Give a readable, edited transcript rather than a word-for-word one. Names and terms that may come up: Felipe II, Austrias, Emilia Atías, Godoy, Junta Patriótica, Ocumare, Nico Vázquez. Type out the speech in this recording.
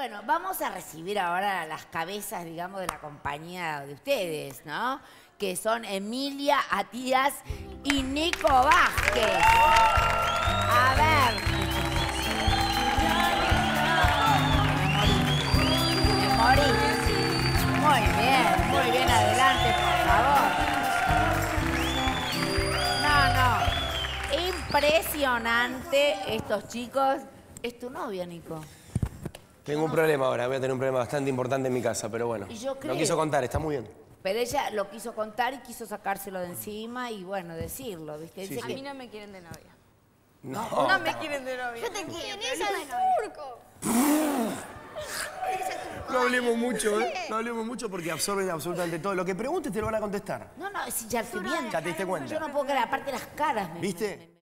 Bueno, vamos a recibir ahora las cabezas, digamos, de la compañía de ustedes, ¿no? Que son Emilia Atías y Nico Vázquez. A ver. Me morí. Muy bien, adelante, por favor. No, no. Impresionante estos chicos. ¿Es tu novia, Nico? Tengo un problema ahora, voy a tener un problema bastante importante en mi casa, pero bueno. Lo quiso contar, está muy bien. Pero ella lo quiso contar y quiso sacárselo de encima y bueno, decirlo, ¿viste? Sí, sí. A mí no me quieren de novia. No. No me quieren de novia. Yo te quiero. ¡Ese es turco! No hablemos mucho, ¿eh? No hablemos mucho porque absorben absolutamente todo. Lo que preguntes te lo van a contestar. No, no, si ya te diste cuenta. Yo no puedo creer, aparte las caras. ¿Viste?